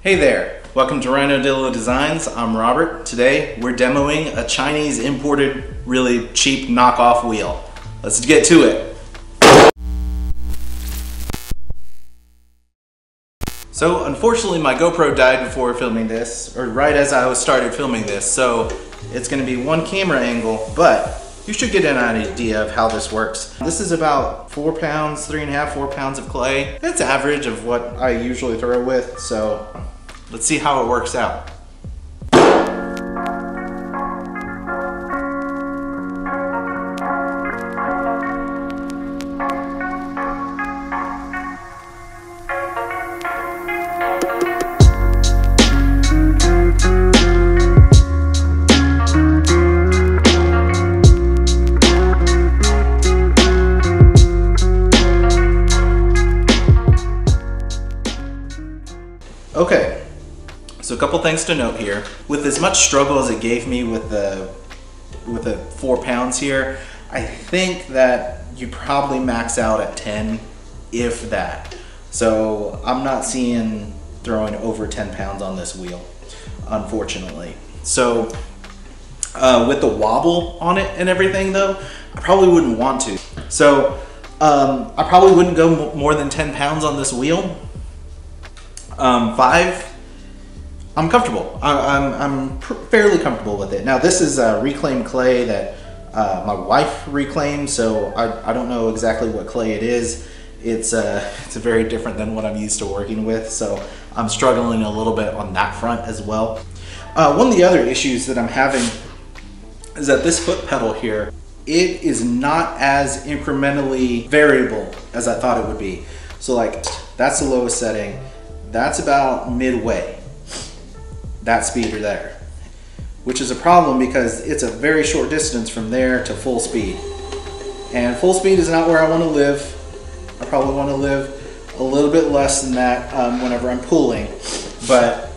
Hey there, welcome to Rhinodillo Designs. I'm Robert. Today we're demoing a Chinese imported really cheap knockoff wheel. Let's get to it. So unfortunately my GoPro died before filming this, or right as I started filming this, so it's going to be one camera angle, but you should get an idea of how this works. This is about 4 pounds, 4 pounds of clay. That's average of what I usually throw with, so let's see how it works out. Okay, so a couple things to note here. With as much struggle as it gave me with the 4 pounds here, I think that you probably max out at 10, if that. So I'm not seeing throwing over 10 pounds on this wheel, unfortunately. So with the wobble on it and everything though, I probably wouldn't want to. So I probably wouldn't go more than 10 pounds on this wheel. 5, I'm comfortable. I'm fairly comfortable with it. Now this is reclaimed clay that my wife reclaimed, so I don't know exactly what clay it is. It's very different than what I'm used to working with, so I'm struggling a little bit on that front as well. One of the other issues that I'm having is that this foot pedal here, it is not as incrementally variable as I thought it would be. So like, that's the lowest setting. That's about midway, that speeder there, which is a problem because it's a very short distance from there to full speed. And full speed is not where I want to live. I probably want to live a little bit less than that whenever I'm pulling, but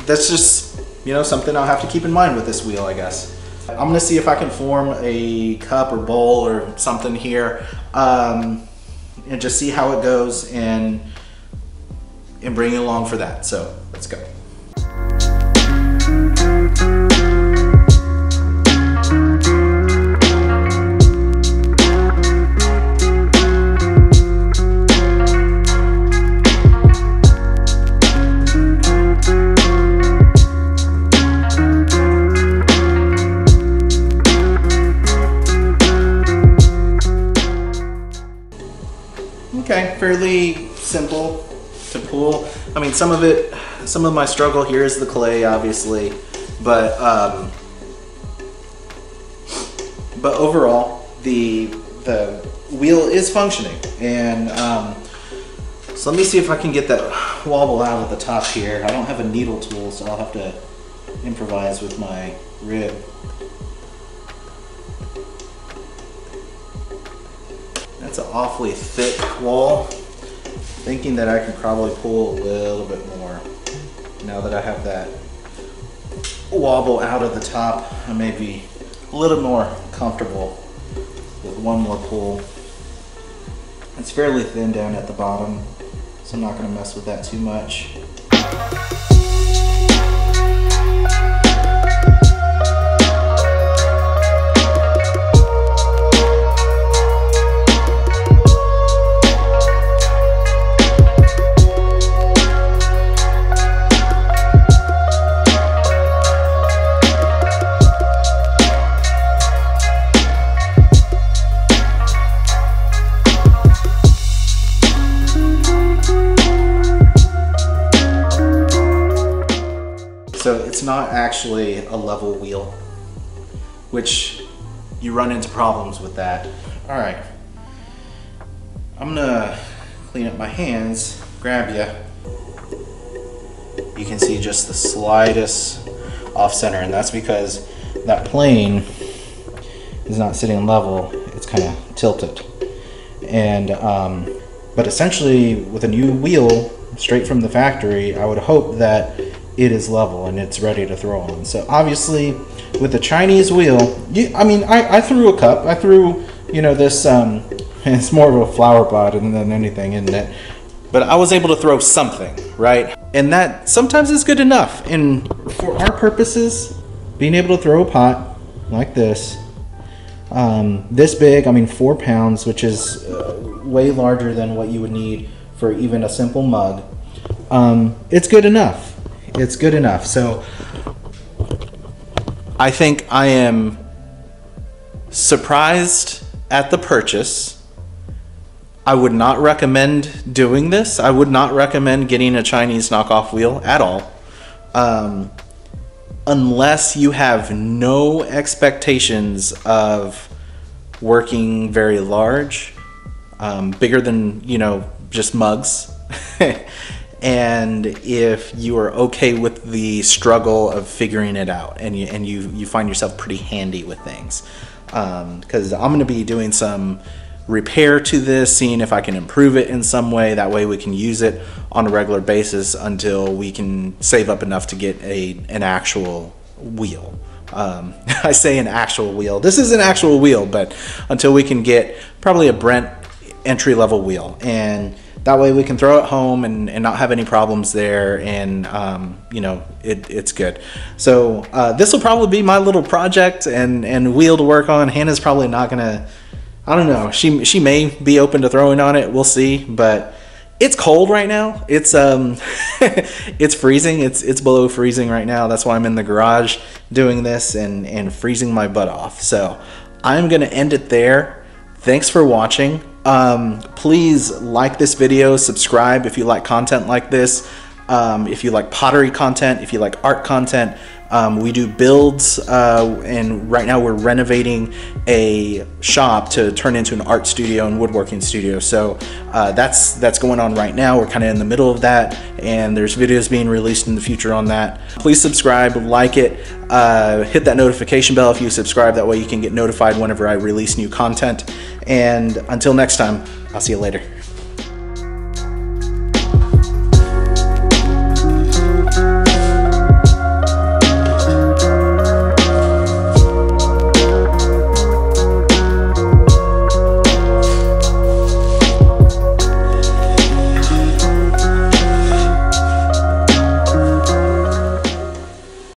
that's just, you know, something I'll have to keep in mind with this wheel, I guess. I'm gonna see if I can form a cup or bowl or something here and just see how it goes and bring you along for that. So let's go. Okay, fairly simple to pull. I mean, some of my struggle here is the clay, obviously, but overall, the wheel is functioning. And so let me see if I can get that wobble out of the top here. I don't have a needle tool, so I'll have to improvise with my rib. That's an awfully thick wall. Thinking that I can probably pull a little bit more. Now that I have that wobble out of the top, I may be a little more comfortable with one more pull. It's fairly thin down at the bottom, so I'm not going to mess with that too much. So it's not actually a level wheel, which you run into problems with that. All right, I'm gonna clean up my hands, grab you. You can see just the slightest off center, and that's because that plane is not sitting level, it's kind of tilted. And, but essentially with a new wheel straight from the factory, I would hope that it is level and it's ready to throw on. So obviously with the Chinese wheel, I threw a cup, I threw, you know, this, it's more of a flower pot than anything, isn't it? But I was able to throw something, right? And that sometimes is good enough. And for our purposes, being able to throw a pot like this, this big, I mean 4 pounds, which is way larger than what you would need for even a simple mug, it's good enough. It's good enough. So I think I am surprised at the purchase. I would not recommend doing this. I would not recommend getting a Chinese knockoff wheel at all, unless you have no expectations of working very large, bigger than, you know, just mugs. And if you are okay with the struggle of figuring it out, and you find yourself pretty handy with things, because I'm going to be doing some repair to this, seeing if I can improve it in some way. That way we can use it on a regular basis until we can save up enough to get an actual wheel. I say an actual wheel. This is an actual wheel, but until we can get probably a Brent entry-level wheel, and that way we can throw it home and not have any problems there, and you know, it's good. So this will probably be my little project and wheel to work on. Hannah's probably not gonna, I don't know, she may be open to throwing on it, we'll see. But it's cold right now. It's it's freezing. It's below freezing right now. That's why I'm in the garage doing this and freezing my butt off. So I'm gonna end it there. Thanks for watching. Please like this video, subscribe if you like content like this, if you like pottery content, if you like art content. We do builds, and right now we're renovating a shop to turn into an art studio and woodworking studio. So that's going on right now. We're kind of in the middle of that, and there's videos being released in the future on that. Please subscribe, like it, hit that notification bell if you subscribe. That way you can get notified whenever I release new content. And until next time, I'll see you later.